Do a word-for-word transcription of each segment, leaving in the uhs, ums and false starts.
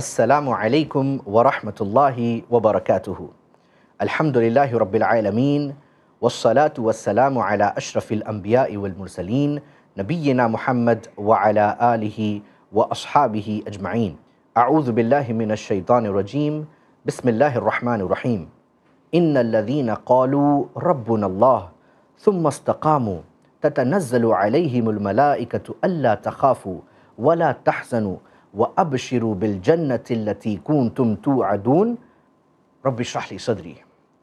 السلام علیکم ورحمۃ اللہ وبرکاتہ۔ الحمدللہ رب العالمین والصلاة والسلام على اشرف الانبیاء والمرسلین نبینا محمد وعلى آلہ واصحابہ اجمعین۔ اعوذ باللہ من الشیطان الرجیم، بسم اللہ الرحمن الرحیم۔ ان الذین قالوا ربنا اللہ ثم استقاموا تتنزل علیہم الملائکۃ الا تخافوا ولا تحزنوا وَأَبْشِرُوا بِالْجَنَّةِ الَّتِي كُنْتُمْ تُوعَدُونَ۔ رب اشرح لي صدري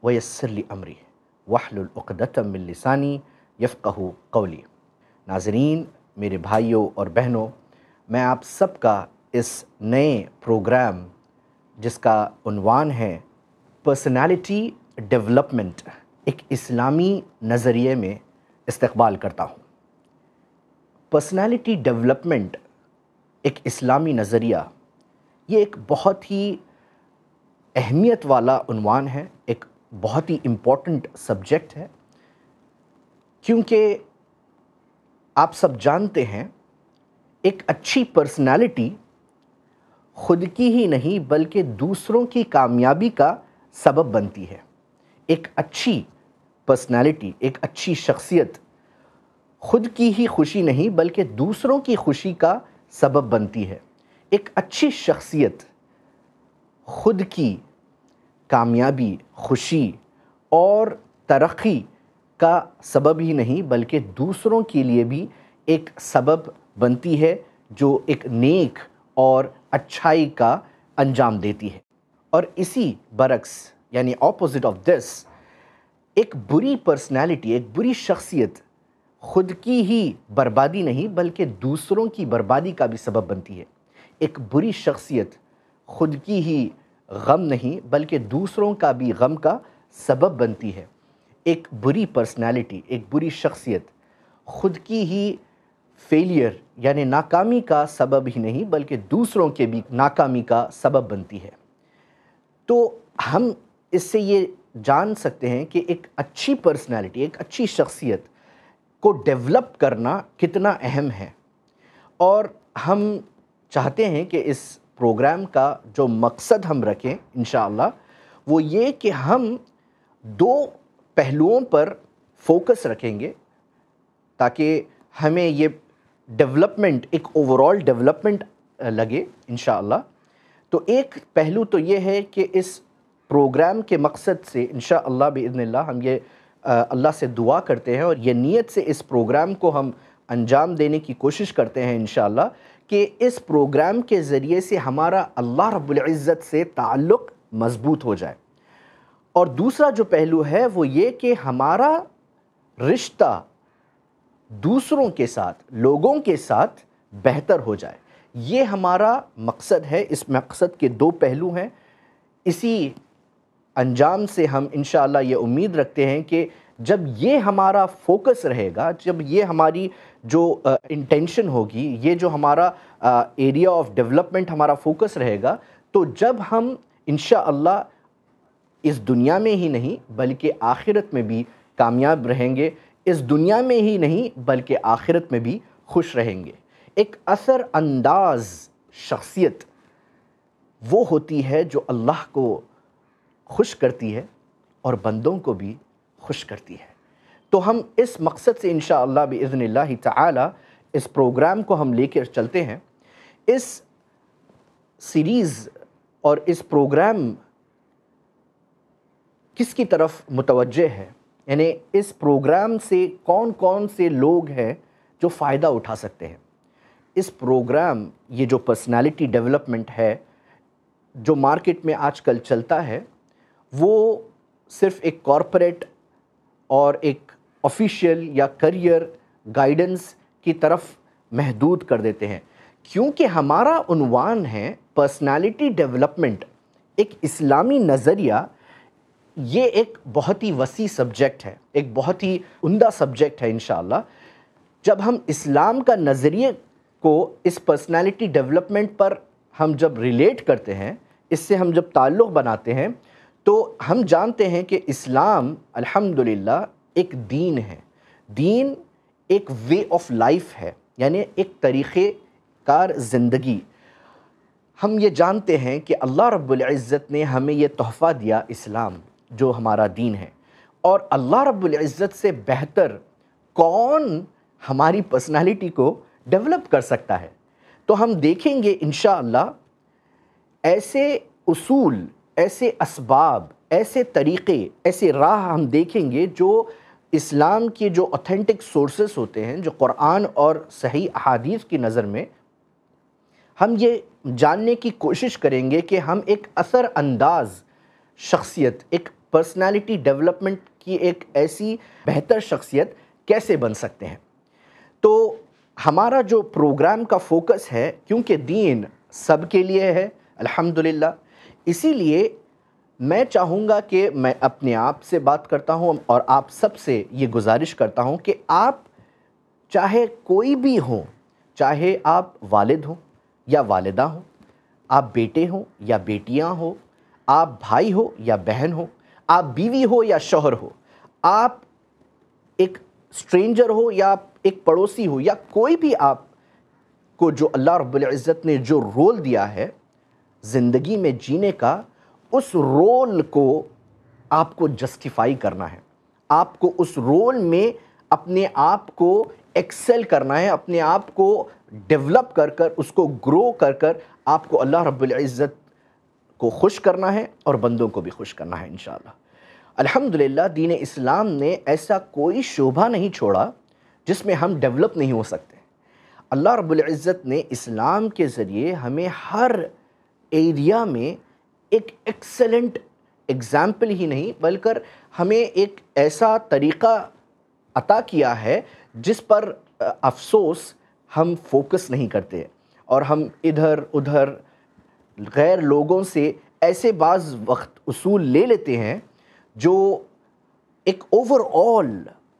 ويسر لي امري واحلل عقدة من لساني يفقهوا قولي۔ ناظرین، میرے بھائیوں اور بہنوں، میں آپ سب کا اس نئے پروگرام جس کا عنوان ہے پرسنالٹی ڈیولپمنٹ ایک اسلامی نظریے میں استقبال کرتا ہوں۔ پرسنالٹی ڈیولپمنٹ ایک اسلامی نظریہ، یہ ایک بہت ہی اہمیت والا عنوان ہے، ایک بہت ہی امپورٹنٹ سبجیکٹ ہے، کیونکہ آپ سب جانتے ہیں ایک اچھی پرسنالٹی خود کی ہی نہیں بلکہ دوسروں کی کامیابی کا سبب بنتی ہے۔ ایک اچھی پرسنالٹی، ایک اچھی شخصیت خود کی ہی خوشی نہیں بلکہ دوسروں کی خوشی کا سبب بنتی ہے۔ ایک اچھی شخصیت خود کی کامیابی، خوشی اور ترقی کا سبب ہی نہیں بلکہ دوسروں کے لیے بھی ایک سبب بنتی ہے، جو ایک نیک اور اچھائی کا انجام دیتی ہے۔ اور اسی برعکس، یعنی اپوزٹ آف دس، ایک بری پرسنالٹی، ایک بری شخصیت خود کی ہی بربادی نہیں بلکہ دوسروں کی بربادی کا بھی سبب بنتی ہے۔ ایک بری شخصیت خود کی ہی غم نہیں بلکہ دوسروں کا بھی غم کا سبب بنتی ہے۔ ایک بری پرسنالٹی، ایک بری شخصیت خود کی ہی فیلئر یعنی ناکامی کا سبب ہی نہیں بلکہ دوسروں کے بھی ناکامی کا سبب بنتی ہے۔ تو ہم اس سے یہ جان سکتے ہیں کہ ایک اچھی پرسنالٹی، ایک اچھی شخصیت کو ڈیولپ کرنا کتنا اہم ہے۔ اور ہم چاہتے ہیں کہ اس پروگرام کا جو مقصد ہم رکھیں انشاءاللہ، وہ یہ کہ ہم دو پہلوؤں پر فوکس رکھیں گے، تاکہ ہمیں یہ ڈیولپمنٹ ایک اوورال ڈیولپمنٹ لگے انشاءاللہ۔ تو ایک پہلو تو یہ ہے کہ اس پروگرام کے مقصد سے انشاءاللہ بإذن اللہ، ہم یہ اللہ سے دعا کرتے ہیں اور یہ نیت سے اس پروگرام کو ہم انجام دینے کی کوشش کرتے ہیں انشاءاللہ، کہ اس پروگرام کے ذریعے سے ہمارا اللہ رب العزت سے تعلق مضبوط ہو جائے۔ اور دوسرا جو پہلو ہے وہ یہ کہ ہمارا رشتہ دوسروں کے ساتھ، لوگوں کے ساتھ بہتر ہو جائے۔ یہ ہمارا مقصد ہے، اس مقصد کے دو پہلو ہیں۔ اسی انجام سے ہم انشاءاللہ یہ امید رکھتے ہیں کہ جب یہ ہمارا فوکس رہے گا، جب یہ ہماری جو انٹینشن ہوگی، یہ جو ہمارا ایریا آف ڈیولپمنٹ ہمارا فوکس رہے گا، تو جب ہم انشاءاللہ اس دنیا میں ہی نہیں بلکہ آخرت میں بھی کامیاب رہیں گے، اس دنیا میں ہی نہیں بلکہ آخرت میں بھی خوش رہیں گے۔ ایک اثر انداز شخصیت وہ ہوتی ہے جو اللہ کو خوش کرتی ہے اور بندوں کو بھی خوش کرتی ہے۔ تو ہم اس مقصد سے انشاءاللہ بإذن اللہ تعالی اس پروگرام کو ہم لے کر چلتے ہیں۔ اس سیریز اور اس پروگرام کس کی طرف متوجہ ہے، یعنی اس پروگرام سے کون کون سے لوگ ہیں جو فائدہ اٹھا سکتے ہیں۔ اس پروگرام، یہ جو پرسنالٹی ڈیولپمنٹ ہے جو مارکیٹ میں آج کل چلتا ہے، وہ صرف ایک کارپوریٹ اور ایک آفیشیل یا کیریئر گائیڈنس کی طرف محدود کر دیتے ہیں، کیونکہ ہمارا عنوان ہے پرسنالٹی ڈیولپمنٹ ایک اسلامی نظریہ۔ یہ ایک بہت ہی وسیع سبجیکٹ ہے، ایک بہت ہی عمدہ سبجیکٹ ہے انشاءاللہ۔ جب ہم اسلام کا نظریے کو اس پرسنالٹی ڈیولپمنٹ پر ہم جب ریلیٹ کرتے ہیں، اس سے ہم جب تعلق بناتے ہیں، تو ہم جانتے ہیں کہ اسلام الحمدللہ ایک دین ہے۔ دین ایک وے آف لائف ہے، یعنی ایک طریقے کار زندگی۔ ہم یہ جانتے ہیں کہ اللہ رب العزت نے ہمیں یہ تحفہ دیا اسلام جو ہمارا دین ہے، اور اللہ رب العزت سے بہتر کون ہماری پرسنالٹی کو ڈیولپ کر سکتا ہے؟ تو ہم دیکھیں گے انشاءاللہ ایسے اصول، ایسے اسباب، ایسے طریقے، ایسے راہ ہم دیکھیں گے جو اسلام کے جو اوتھینٹک سورسز ہوتے ہیں، جو قرآن اور صحیح احادیث کی نظر میں، ہم یہ جاننے کی کوشش کریں گے کہ ہم ایک اثر انداز شخصیت، ایک پرسنالٹی ڈیولپمنٹ کی ایک ایسی بہتر شخصیت کیسے بن سکتے ہیں۔ تو ہمارا جو پروگرام کا فوکس ہے، کیونکہ دین سب کے لیے ہے الحمدللہ، اسی لیے میں چاہوں گا کہ میں اپنے آپ سے بات کرتا ہوں اور آپ سب سے یہ گزارش کرتا ہوں کہ آپ چاہے کوئی بھی ہوں، چاہے آپ والد ہوں یا والدہ ہوں، آپ بیٹے ہوں یا بیٹیاں ہوں، آپ بھائی ہو یا بہن ہو، آپ بیوی ہو یا شوہر ہو، آپ ایک سٹرینجر ہو یا آپ ایک پڑوسی ہو، یا کوئی بھی آپ کو جو اللہ رب العزت نے جو رول دیا ہے زندگی میں جینے کا، اس رول کو آپ کو جسٹیفائی کرنا ہے، آپ کو اس رول میں اپنے آپ کو ایکسل کرنا ہے، اپنے آپ کو ڈیولپ کر کر اس کو گرو کر کر آپ کو اللہ رب العزت کو خوش کرنا ہے اور بندوں کو بھی خوش کرنا ہے انشاءاللہ۔ الحمدللہ دین اسلام نے ایسا کوئی شعبہ نہیں چھوڑا جس میں ہم ڈیولپ نہیں ہو سکتے۔ اللہ رب العزت نے اسلام کے ذریعے ہمیں ہر ایریا میں ایک ایکسلنٹ ایگزامپل ہی نہیں بلکہ ہمیں ایک ایسا طریقہ عطا کیا ہے جس پر افسوس ہم فوکس نہیں کرتے، اور ہم ادھر ادھر غیر لوگوں سے ایسے بعض وقت اصول لے لیتے ہیں جو ایک اوور آل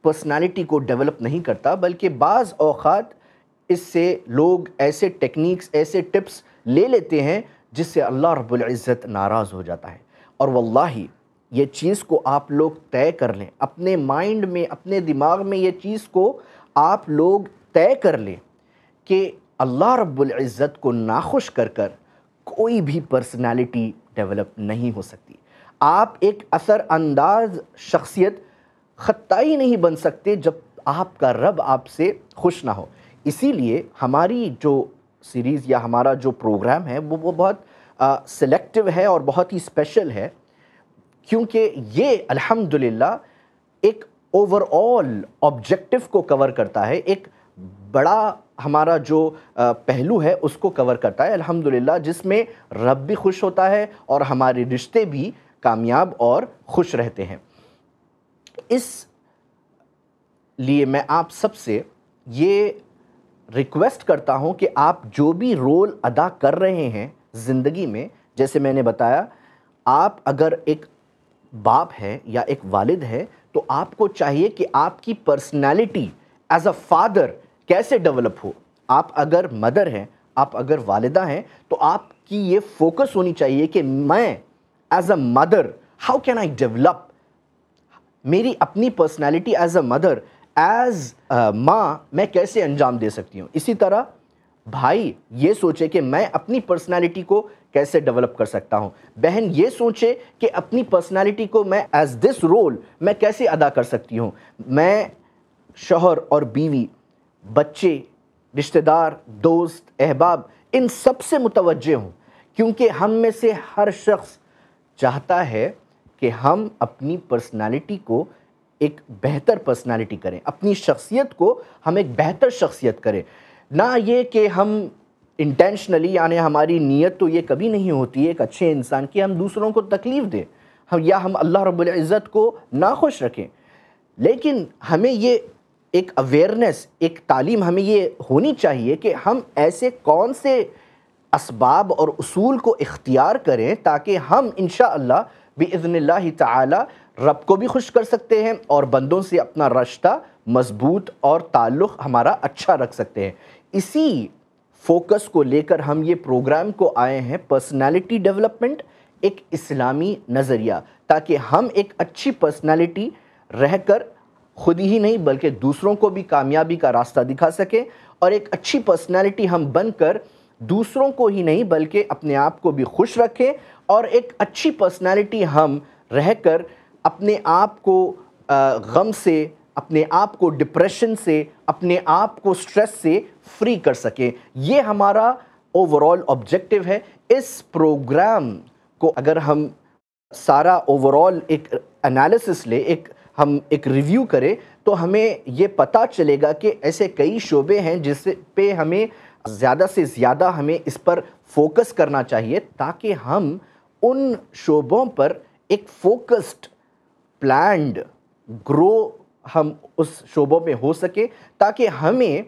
پرسنالٹی کو ڈیولپ نہیں کرتا، بلکہ بعض اوقات اس سے لوگ ایسے ٹیکنیکس، ایسے ٹپس لے لیتے ہیں جس سے اللہ رب العزت ناراض ہو جاتا ہے۔ اور واللہ یہ چیز کو آپ لوگ طے کر لیں، اپنے مائنڈ میں، اپنے دماغ میں یہ چیز کو آپ لوگ طے کر لیں کہ اللہ رب العزت کو ناخوش کر کر کوئی بھی پرسنالٹی ڈیولپ نہیں ہو سکتی۔ آپ ایک اثر انداز شخصیت خطائی نہیں بن سکتے جب آپ کا رب آپ سے خوش نہ ہو۔ اسی لیے ہماری جو سیریز یا ہمارا جو پروگرام ہے وہ بہت سلیکٹیو ہے اور بہت ہی اسپیشل ہے، کیونکہ یہ الحمدللہ ایک اوور آل آبجیکٹیو کو کور کرتا ہے، ایک بڑا ہمارا جو پہلو ہے اس کو کور کرتا ہے الحمدللہ، جس میں رب بھی خوش ہوتا ہے اور ہمارے رشتے بھی کامیاب اور خوش رہتے ہیں۔ اس لیے میں آپ سب سے یہ ریکویسٹ کرتا ہوں کہ آپ جو بھی رول ادا کر رہے ہیں زندگی میں، جیسے میں نے بتایا، آپ اگر ایک باپ ہے یا ایک والد ہے تو آپ کو چاہیے کہ آپ کی پرسنالٹی ایز اے فادر کیسے ڈیولپ ہو۔ آپ اگر مدر ہیں، آپ اگر والدہ ہیں، تو آپ کی یہ فوکس ہونی چاہیے کہ میں as a mother how can I develop میری اپنی personality as a mother, as ماں میں کیسے انجام دے سکتی ہوں۔ اسی طرح بھائی یہ سوچے کہ میں اپنی پرسنالٹی کو کیسے ڈیولپ کر سکتا ہوں، بہن یہ سوچے کہ اپنی پرسنالٹی کو میں ایز دس رول میں کیسے ادا کر سکتی ہوں۔ میں شوہر اور بیوی، بچے، رشتہ دار، دوست، احباب، ان سب سے متوجہ ہوں، کیونکہ ہم میں سے ہر شخص چاہتا ہے کہ ہم اپنی پرسنالٹی کو ایک بہتر پرسنالٹی کریں، اپنی شخصیت کو ہم ایک بہتر شخصیت کریں۔ نہ یہ کہ ہم انٹینشنلی، یعنی ہماری نیت تو یہ کبھی نہیں ہوتی ایک اچھے انسان کی ہم دوسروں کو تکلیف دیں یا ہم اللہ رب العزت کو ناخوش رکھیں، لیکن ہمیں یہ ایک اویئرنیس، ایک تعلیم ہمیں یہ ہونی چاہیے کہ ہم ایسے کون سے اسباب اور اصول کو اختیار کریں تاکہ ہم انشاءاللہ بإذن اللہ تعالی رب کو بھی خوش کر سکتے ہیں اور بندوں سے اپنا رشتہ مضبوط اور تعلق ہمارا اچھا رکھ سکتے ہیں۔ اسی فوکس کو لے کر ہم یہ پروگرام کو آئے ہیں، پرسنالٹی ڈیولپمنٹ، ایک اسلامی نظریہ، تاکہ ہم ایک اچھی پرسنالٹی رہ کر خود ہی نہیں بلکہ دوسروں کو بھی کامیابی کا راستہ دکھا سکیں، اور ایک اچھی پرسنالٹی ہم بن کر دوسروں کو ہی نہیں بلکہ اپنے آپ کو بھی خوش رکھیں اور ایک اچھی پرسنالٹی ہم رہ کر اپنے آپ کو غم سے، اپنے آپ کو ڈپریشن سے، اپنے آپ کو سٹریس سے فری کر سکیں. یہ ہمارا اوورال آبجیکٹیو ہے. اس پروگرام کو اگر ہم سارا اوورال ایک انالیسس لیں، ایک ہم ایک ریویو کریں، تو ہمیں یہ پتہ چلے گا کہ ایسے کئی شعبے ہیں جس پہ ہمیں زیادہ سے زیادہ ہمیں اس پر فوکس کرنا چاہیے تاکہ ہم ان شعبوں پر ایک فوکسڈ پلانڈ گرو ہم اس شعبوں میں ہو سکے تاکہ ہمیں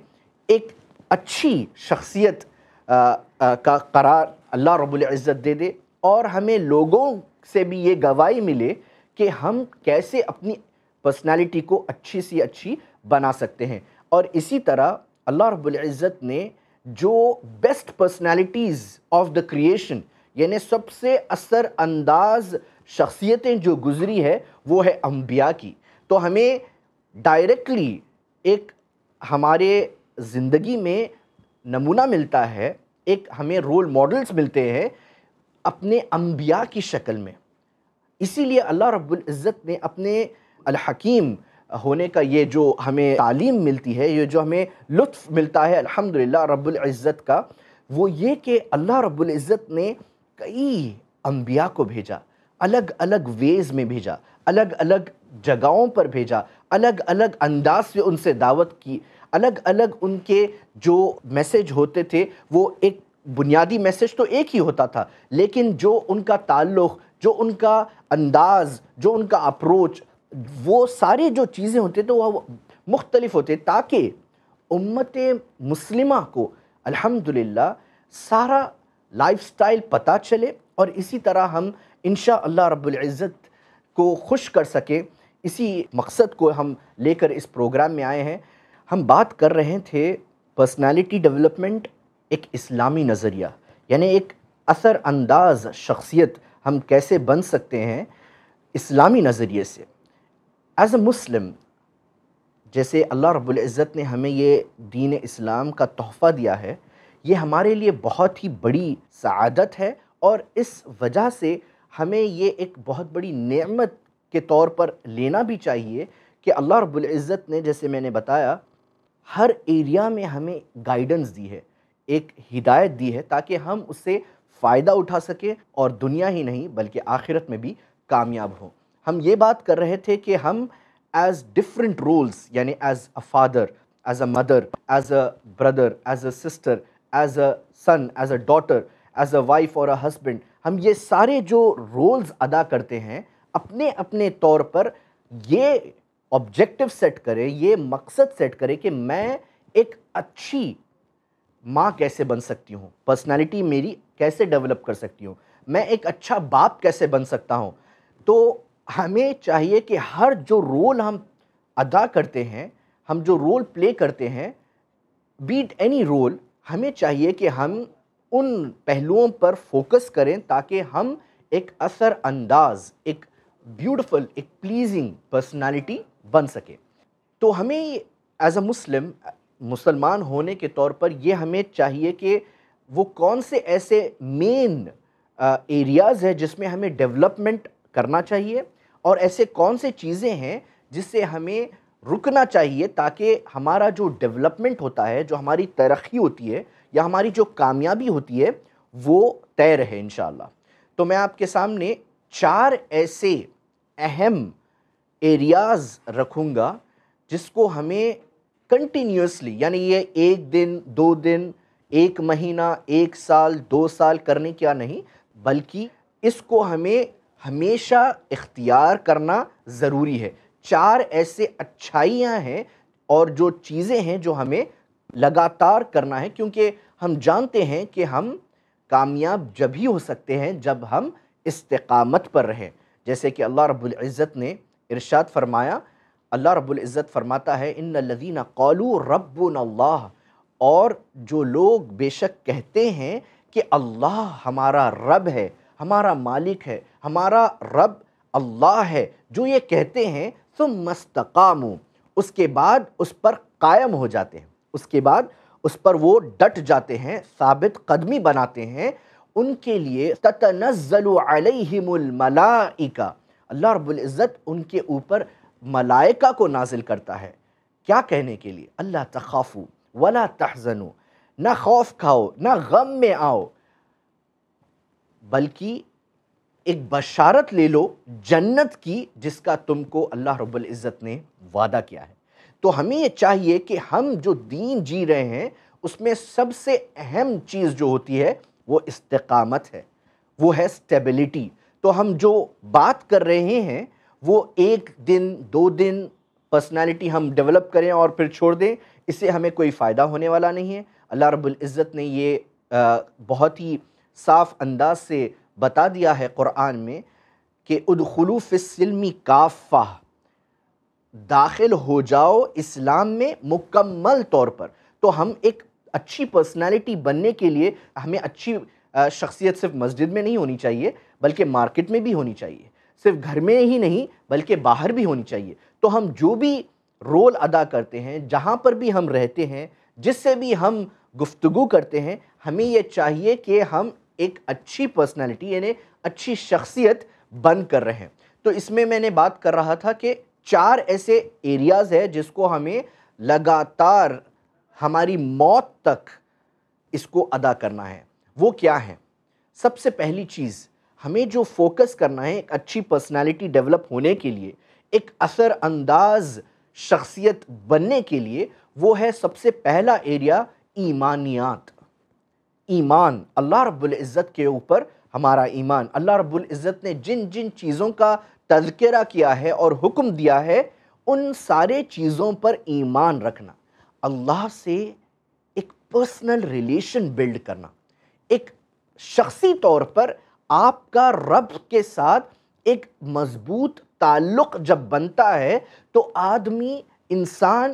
ایک اچھی شخصیت کا قرار اللہ رب العزت دے دے اور ہمیں لوگوں سے بھی یہ گواہی ملے کہ ہم کیسے اپنی پرسنالٹی کو اچھی سی اچھی بنا سکتے ہیں. اور اسی طرح اللہ رب العزت نے جو best personalities of the creation یعنی سب سے اثر انداز شخصیتیں جو گزری ہے وہ ہے انبیاء کی. تو ہمیں ڈائریکٹلی ایک ہمارے زندگی میں نمونہ ملتا ہے، ایک ہمیں رول ماڈلز ملتے ہیں اپنے انبیاء کی شکل میں. اسی لیے اللہ رب العزت نے اپنے الحکیم ہونے کا یہ جو ہمیں تعلیم ملتی ہے، یہ جو ہمیں لطف ملتا ہے الحمدللہ رب العزت کا، وہ یہ کہ اللہ رب العزت نے کئی انبیاء کو بھیجا، الگ الگ ویز میں بھیجا، الگ الگ جگہوں پر بھیجا، الگ الگ انداز سے ان سے دعوت کی، الگ الگ ان کے جو میسیج ہوتے تھے وہ ایک بنیادی میسیج تو ایک ہی ہوتا تھا، لیکن جو ان کا تعلق، جو ان کا انداز، جو ان کا اپروچ، وہ سارے جو چیزیں ہوتے تھے وہ مختلف ہوتے تاکہ امت مسلمہ کو الحمدللہ سارا لائف سٹائل پتہ چلے اور اسی طرح ہم انشاءاللہ رب العزت کو خوش کر سکیں. اسی مقصد کو ہم لے کر اس پروگرام میں آئے ہیں. ہم بات کر رہے تھے پرسنالٹی ڈیولپمنٹ، ایک اسلامی نظریہ یعنی ایک اثر انداز شخصیت ہم کیسے بن سکتے ہیں اسلامی نظریے سے ایز اے مسلم. جیسے اللہ رب العزت نے ہمیں یہ دین اسلام کا تحفہ دیا ہے، یہ ہمارے لیے بہت ہی بڑی سعادت ہے اور اس وجہ سے ہمیں یہ ایک بہت بڑی نعمت کے طور پر لینا بھی چاہیے کہ اللہ رب العزت نے، جیسے میں نے بتایا، ہر ایریا میں ہمیں گائیڈنس دی ہے، ایک ہدایت دی ہے تاکہ ہم اس سے فائدہ اٹھا سکیں اور دنیا ہی نہیں بلکہ آخرت میں بھی کامیاب ہوں. ہم یہ بات کر رہے تھے کہ ہم ایز ڈیفرنٹ رولز یعنی as a father, as a mother, as a brother, as a sister, as a son, as a daughter, as a wife اور اے ہسبینڈ، ہم یہ سارے جو رولز ادا کرتے ہیں اپنے اپنے طور پر یہ آبجیکٹیو سیٹ کریں، یہ مقصد سیٹ کریں کہ میں ایک اچھی ماں کیسے بن سکتی ہوں، پرسنالٹی میری کیسے ڈیولپ کر سکتی ہوں، میں ایک اچھا باپ کیسے بن سکتا ہوں. تو ہمیں چاہیے کہ ہر جو رول ہم ادا کرتے ہیں، ہم جو رول پلے کرتے ہیں، بیٹ اینی رول، ہمیں چاہیے کہ ہم ان پہلوؤں پر فوکس کریں تاکہ ہم ایک اثر انداز، ایک بیوٹیفل، ایک پلیزنگ پرسنالٹی بن سکیں. تو ہمیں ایز اے مسلم، مسلمان ہونے کے طور پر یہ ہمیں چاہیے کہ وہ کون سے ایسے مین ایریاز ہیں جس میں ہمیں ڈیولپمنٹ کرنا چاہیے اور ایسے کون سے چیزیں ہیں جس سے ہمیں رکنا چاہیے تاکہ ہمارا جو ڈیولپمنٹ ہوتا ہے، جو ہماری ترقی ہوتی ہے یا ہماری جو کامیابی ہوتی ہے وہ طے رہے انشاءاللہ. تو میں آپ کے سامنے چار ایسے اہم ایریاز رکھوں گا جس کو ہمیں کنٹینیوسلی، یعنی یہ ایک دن، دو دن، ایک مہینہ، ایک سال، دو سال کرنے کیا نہیں، بلکہ اس کو ہمیں ہمیشہ اختیار کرنا ضروری ہے. چار ایسے اچھائیاں ہیں اور جو چیزیں ہیں جو ہمیں لگاتار کرنا ہے، کیونکہ ہم جانتے ہیں کہ ہم کامیاب جب ہی ہو سکتے ہیں جب ہم استقامت پر رہیں. جیسے کہ اللہ رب العزت نے ارشاد فرمایا، اللہ رب العزت فرماتا ہے ان الذین قالوا ربنا اللہ، اور جو لوگ بے شک کہتے ہیں کہ اللہ ہمارا رب ہے، ہمارا مالک ہے، ہمارا رب اللہ ہے، جو یہ کہتے ہیں ثم استقاموا، اس کے بعد اس پر قائم ہو جاتے ہیں، اس کے بعد اس پر وہ ڈٹ جاتے ہیں، ثابت قدمی بناتے ہیں، ان کے لیے تتنزل علیہم الملائکہ، اللہ رب العزت ان کے اوپر ملائکہ کو نازل کرتا ہے، کیا کہنے کے لیے، اللہ تخافو ولا تحزنو، نہ خوف کھاؤ نہ غم میں آؤ، بلکہ ایک بشارت لے لو جنت کی جس کا تم کو اللہ رب العزت نے وعدہ کیا ہے۔ تو ہمیں یہ چاہیے کہ ہم جو دین جی رہے ہیں اس میں سب سے اہم چیز جو ہوتی ہے وہ استقامت ہے، وہ ہے اسٹیبلٹی۔ تو ہم جو بات کر رہے ہیں وہ ایک دن دو دن پرسنالٹی ہم ڈیولپ کریں اور پھر چھوڑ دیں، اس سے ہمیں کوئی فائدہ ہونے والا نہیں ہے۔ اللہ رب العزت نے یہ بہت ہی صاف انداز سے بتا دیا ہے قرآن میں کہ ادخلوا فی السلم کافہ، داخل ہو جاؤ اسلام میں مکمل طور پر۔ تو ہم ایک اچھی پرسنالٹی بننے کے لیے ہمیں اچھی شخصیت صرف مسجد میں نہیں ہونی چاہیے بلکہ مارکیٹ میں بھی ہونی چاہیے، صرف گھر میں ہی نہیں بلکہ باہر بھی ہونی چاہیے۔ تو ہم جو بھی رول ادا کرتے ہیں، جہاں پر بھی ہم رہتے ہیں، جس سے بھی ہم گفتگو کرتے ہیں، ہمیں یہ چاہیے کہ ہم ایک اچھی پرسنالٹی یعنی اچھی شخصیت بن کر رہے ہیں۔ تو اس میں میں نے بات کر رہا تھا کہ چار ایسے ایریاز ہیں جس کو ہمیں لگاتار ہماری موت تک اس کو ادا کرنا ہے، وہ کیا ہیں؟ سب سے پہلی چیز ہمیں جو فوکس کرنا ہے ایک اچھی پرسنالٹی ڈیولپ ہونے کے لیے، ایک اثر انداز شخصیت بننے کے لیے، وہ ہے سب سے پہلا ایریا ایمانیات، ایمان، اللہ رب العزت کے اوپر ہمارا ایمان۔ اللہ رب العزت نے جن جن چیزوں کا تذکرہ کیا ہے اور حکم دیا ہے ان سارے چیزوں پر ایمان رکھنا، اللہ سے ایک پرسنل ریلیشن بلڈ کرنا، ایک شخصی طور پر آپ کا رب کے ساتھ ایک مضبوط تعلق جب بنتا ہے تو آدمی، انسان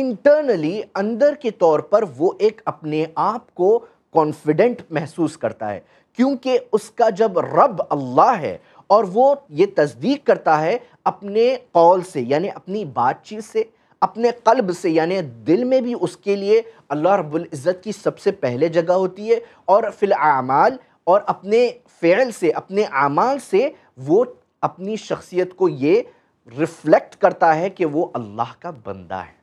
انٹرنلی، اندر کے طور پر وہ ایک اپنے آپ کو کانفیڈنٹ محسوس کرتا ہے، کیونکہ اس کا جب رب اللہ ہے اور وہ یہ تصدیق کرتا ہے اپنے قول سے یعنی اپنی بات چیت سے، اپنے قلب سے یعنی دل میں بھی اس کے لیے اللہ رب العزت کی سب سے پہلے جگہ ہوتی ہے، اور فی الاعمال، اور اپنے فعل سے، اپنے اعمال سے وہ اپنی شخصیت کو یہ ریفلیکٹ کرتا ہے کہ وہ اللہ کا بندہ ہے۔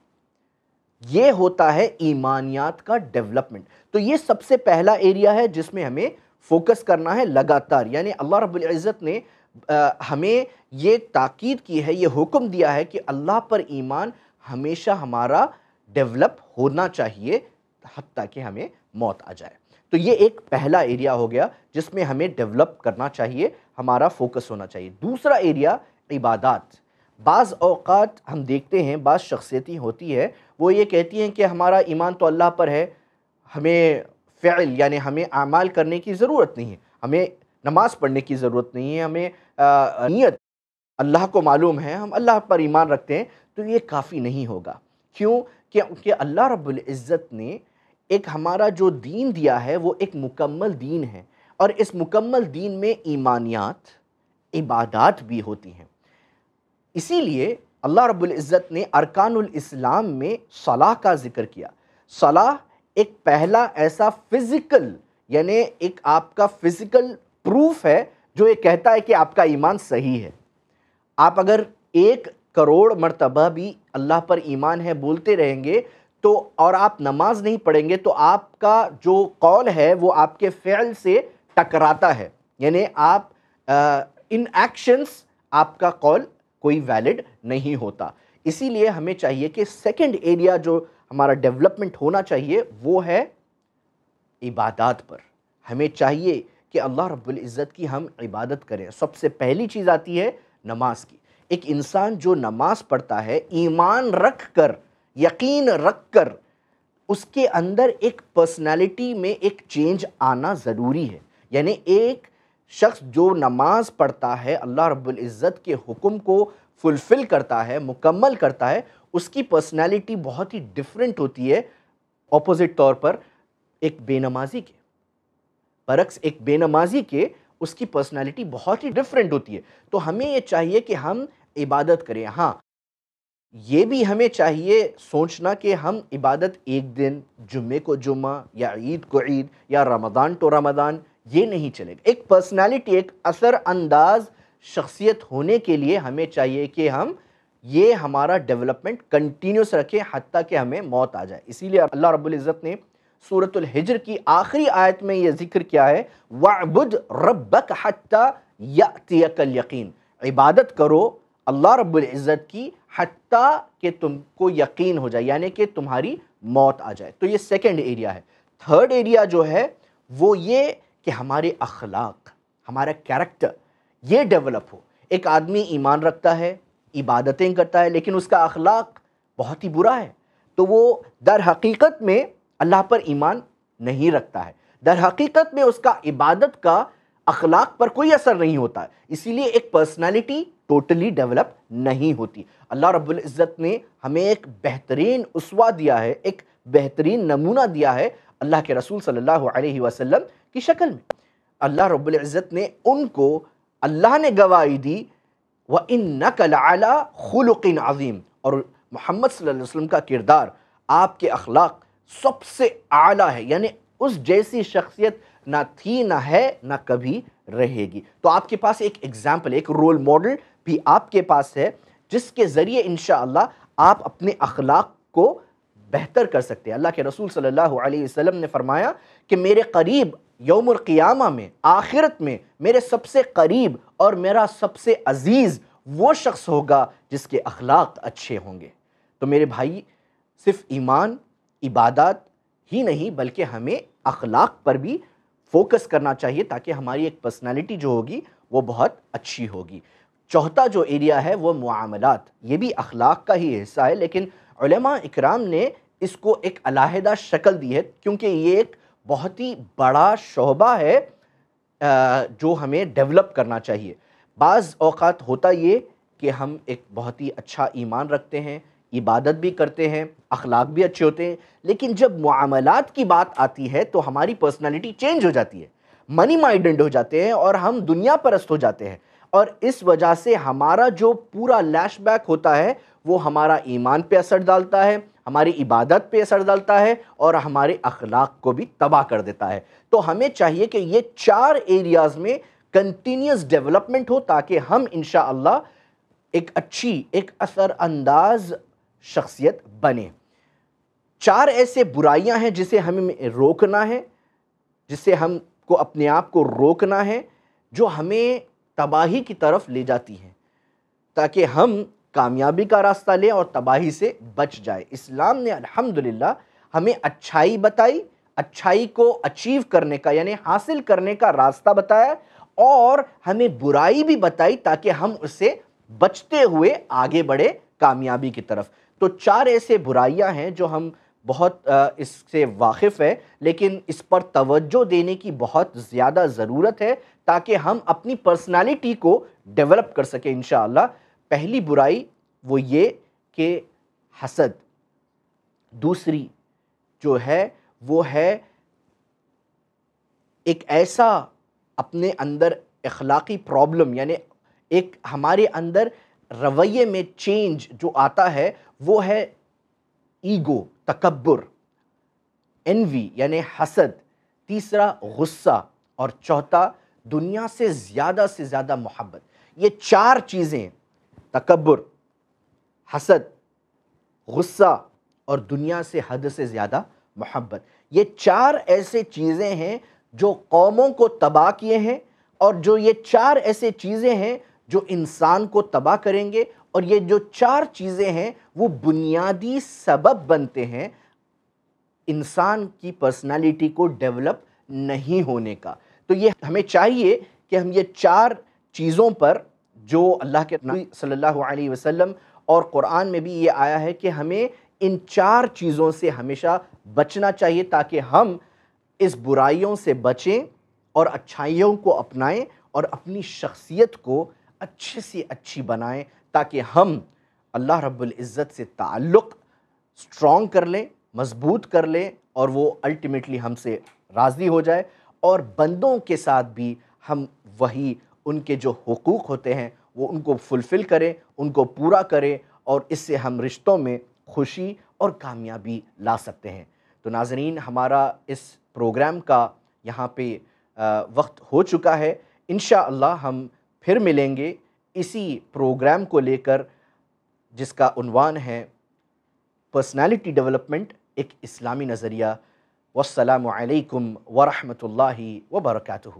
یہ ہوتا ہے ایمانیات کا ڈیولپمنٹ۔ تو یہ سب سے پہلا ایریا ہے جس میں ہمیں فوکس کرنا ہے لگاتار، یعنی اللہ رب العزت نے ہمیں یہ تاکید کی ہے، یہ حکم دیا ہے کہ اللہ پر ایمان ہمیشہ ہمارا ڈیولپ ہونا چاہیے حتیٰ کہ ہمیں موت آ جائے۔ تو یہ ایک پہلا ایریا ہو گیا جس میں ہمیں ڈیولپ کرنا چاہیے، ہمارا فوکس ہونا چاہیے۔ دوسرا ایریا عبادات۔ بعض اوقات ہم دیکھتے ہیں بعض شخصیتیں ہوتی ہے وہ یہ کہتی ہیں کہ ہمارا ایمان تو اللہ پر ہے، ہمیں فعل یعنی ہمیں اعمال کرنے کی ضرورت نہیں ہے، ہمیں نماز پڑھنے کی ضرورت نہیں ہے، ہمیں نیت اللہ کو معلوم ہے، ہم اللہ پر ایمان رکھتے ہیں۔ تو یہ کافی نہیں ہوگا، کیوں؟ کیونکہ اللہ رب العزت نے ایک ہمارا جو دین دیا ہے وہ ایک مکمل دین ہے، اور اس مکمل دین میں ایمانیات، عبادات بھی ہوتی ہیں۔ اسی لیے اللہ رب العزت نے ارکان الاسلام میں صلاح کا ذکر کیا۔ صلاح ایک پہلا ایسا فزیکل یعنی ایک آپ کا فزیکل پروف ہے جو یہ کہتا ہے کہ آپ کا ایمان صحیح ہے۔ آپ اگر ایک کروڑ مرتبہ بھی اللہ پر ایمان ہے بولتے رہیں گے تو اور آپ نماز نہیں پڑھیں گے تو آپ کا جو قول ہے وہ آپ کے فعل سے ٹکراتا ہے، یعنی آپ ان ایکشنز آپ کا قول کوئی ویلڈ نہیں ہوتا۔ اسی لیے ہمیں چاہیے کہ سیکنڈ ایریا جو ہمارا ڈیولپمنٹ ہونا چاہیے وہ ہے عبادات پر۔ ہمیں چاہیے کہ اللہ رب العزت کی ہم عبادت کریں۔ سب سے پہلی چیز آتی ہے نماز کی۔ ایک انسان جو نماز پڑھتا ہے ایمان رکھ کر، یقین رکھ کر، اس کے اندر ایک پرسنالٹی میں ایک چینج آنا ضروری ہے، یعنی ایک شخص جو نماز پڑھتا ہے، اللہ رب العزت کے حکم کو فلفل کرتا ہے، مکمل کرتا ہے، اس کی پرسنالٹی بہت ہی ڈیفرنٹ ہوتی ہے اپوزٹ طور پر ایک بے نمازی کے برعکس۔ ایک بے نمازی کے اس کی پرسنالٹی بہت ہی ڈیفرنٹ ہوتی ہے۔ تو ہمیں یہ چاہیے کہ ہم عبادت کریں۔ ہاں یہ بھی ہمیں چاہیے سوچنا کہ ہم عبادت ایک دن، جمعے کو جمعہ یا عید کو عید یا رمضان تو رمضان، یہ نہیں چلے گا۔ ایک پرسنالٹی، ایک اثر انداز شخصیت ہونے کے لیے ہمیں چاہیے کہ ہم یہ ہمارا ڈیولپمنٹ کنٹینیوس رکھیں حتیٰ کہ ہمیں موت آ جائے۔ اسی لیے اللہ رب العزت نے سورة الحجر کی آخری آیت میں یہ ذکر کیا ہے، وَعْبُدْ رَبَّكَ حَتَّى يَأْتِيَكَ الْيَقِينَ، عبادت کرو اللہ رب العزت کی حتیٰ کہ تم کو یقین ہو جائے، یعنی کہ تمہاری موت آ جائے۔ تو یہ سیکنڈ ایریا ہے۔ تھرڈ ایریا جو ہے وہ یہ کہ ہمارے اخلاق، ہمارا کیریکٹر یہ ڈیولپ ہو۔ ایک آدمی ایمان رکھتا ہے، عبادتیں کرتا ہے، لیکن اس کا اخلاق بہت ہی برا ہے، تو وہ در حقیقت میں اللہ پر ایمان نہیں رکھتا ہے، در حقیقت میں اس کا عبادت کا اخلاق پر کوئی اثر نہیں ہوتا ہے۔ اسی لیے ایک پرسنالٹی ٹوٹلی ڈیولپ نہیں ہوتی۔ اللہ رب العزت نے ہمیں ایک بہترین اسوہ دیا ہے، ایک بہترین نمونہ دیا ہے اللہ کے رسول صلی اللہ علیہ وسلم کی شکل میں۔ اللہ رب العزت نے ان کو، اللہ نے گواہی دی، وَإِنَّكَ لَعَلَىٰ خُلُقٍ عَظِيمٍ، اور محمد صلی اللہ علیہ وسلم کا کردار، آپ کے اخلاق سب سے اعلیٰ ہے، یعنی اس جیسی شخصیت نہ تھی، نہ ہے، نہ کبھی رہے گی۔ تو آپ کے پاس ایک ایگزامپل، ایک رول ماڈل بھی آپ کے پاس ہے، جس کے ذریعے انشاءاللہ آپ اپنے اخلاق کو بہتر کر سکتے ہیں۔ اللہ کے رسول صلی اللہ علیہ وسلم نے فرمایا کہ میرے قریب یوم القیامہ میں، آخرت میں، میرے سب سے قریب اور میرا سب سے عزیز وہ شخص ہوگا جس کے اخلاق اچھے ہوں گے۔ تو میرے بھائی، صرف ایمان، عبادات ہی نہیں بلکہ ہمیں اخلاق پر بھی فوکس کرنا چاہیے تاکہ ہماری ایک پرسنالٹی جو ہوگی وہ بہت اچھی ہوگی۔ چوتھا جو ایریا ہے وہ معاملات، یہ بھی اخلاق کا ہی حصہ ہے، لیکن علماء اکرام نے اس کو ایک علیحدہ شکل دی ہے، کیونکہ یہ ایک بہت ہی بڑا شعبہ ہے جو ہمیں ڈیولپ کرنا چاہیے۔ بعض اوقات ہوتا یہ کہ ہم ایک بہت ہی اچھا ایمان رکھتے ہیں، عبادت بھی کرتے ہیں، اخلاق بھی اچھے ہوتے ہیں، لیکن جب معاملات کی بات آتی ہے تو ہماری پرسنالٹی چینج ہو جاتی ہے، منی مائنڈڈ ہو جاتے ہیں اور ہم دنیا پرست ہو جاتے ہیں، اور اس وجہ سے ہمارا جو پورا لیش بیک ہوتا ہے وہ ہمارا ایمان پہ اثر ڈالتا ہے، ہماری عبادت پہ اثر ڈالتا ہے، اور ہمارے اخلاق کو بھی تباہ کر دیتا ہے۔ تو ہمیں چاہیے کہ یہ چار ایریاز میں کنٹینیوس ڈیولپمنٹ ہو تاکہ ہم انشاءاللہ ایک اچھی، ایک اثر انداز شخصیت بنے۔ چار ایسے برائیاں ہیں جسے ہمیں روکنا ہے، جسے ہم کو اپنے آپ کو روکنا ہے، جو ہمیں تباہی کی طرف لے جاتی ہیں، تاکہ ہم کامیابی کا راستہ لیں اور تباہی سے بچ جائے۔ اسلام نے الحمدللہ ہمیں اچھائی بتائی، اچھائی کو اچیو کرنے کا یعنی حاصل کرنے کا راستہ بتایا، اور ہمیں برائی بھی بتائی تاکہ ہم اسے بچتے ہوئے آگے بڑھے کامیابی کی طرف۔ تو چار ایسے برائیاں ہیں جو ہم بہت اس سے واقف ہیں، لیکن اس پر توجہ دینے کی بہت زیادہ ضرورت ہے تاکہ ہم اپنی پرسنالٹی کو ڈیولپ کر سکیں انشاءاللہ۔ پہلی برائی وہ یہ کہ حسد، دوسری جو ہے وہ ہے ایک ایسا اپنے اندر اخلاقی پرابلم، یعنی ایک ہمارے اندر رویے میں چینج جو آتا ہے وہ ہے ایگو، تکبر، انوی یعنی حسد، تیسرا غصہ، اور چوتھا دنیا سے زیادہ سے زیادہ محبت۔ یہ چار چیزیں، تکبر، حسد، غصہ اور دنیا سے حد سے زیادہ محبت، یہ چار ایسے چیزیں ہیں جو قوموں کو تباہ کیے ہیں، اور جو یہ چار ایسے چیزیں ہیں جو انسان کو تباہ کریں گے، اور یہ جو چار چیزیں ہیں وہ بنیادی سبب بنتے ہیں انسان کی پرسنالٹی کو ڈیولپ نہیں ہونے کا۔ تو یہ ہمیں چاہیے کہ ہم یہ چار چیزوں پر، جو اللہ کے نبی صلی اللہ علیہ وسلم اور قرآن میں بھی یہ آیا ہے کہ ہمیں ان چار چیزوں سے ہمیشہ بچنا چاہیے تاکہ ہم اس برائیوں سے بچیں اور اچھائیوں کو اپنائیں اور اپنی شخصیت کو اچھے سے اچھی بنائیں، تاکہ ہم اللہ رب العزت سے تعلق سٹرونگ کر لیں، مضبوط کر لیں، اور وہ الٹیمیٹلی ہم سے راضی ہو جائے، اور بندوں کے ساتھ بھی ہم وہی ان کے جو حقوق ہوتے ہیں وہ ان کو فلفل کریں، ان کو پورا کریں، اور اس سے ہم رشتوں میں خوشی اور کامیابی لا سکتے ہیں۔ تو ناظرین، ہمارا اس پروگرام کا یہاں پہ وقت ہو چکا ہے۔ انشاءاللہ ہم پھر ملیں گے اسی پروگرام کو لے کر جس کا عنوان ہے پرسنالٹی ڈیولپمنٹ، ایک اسلامی نظریہ۔ والسلام علیکم ورحمۃ اللہ وبرکاتہ۔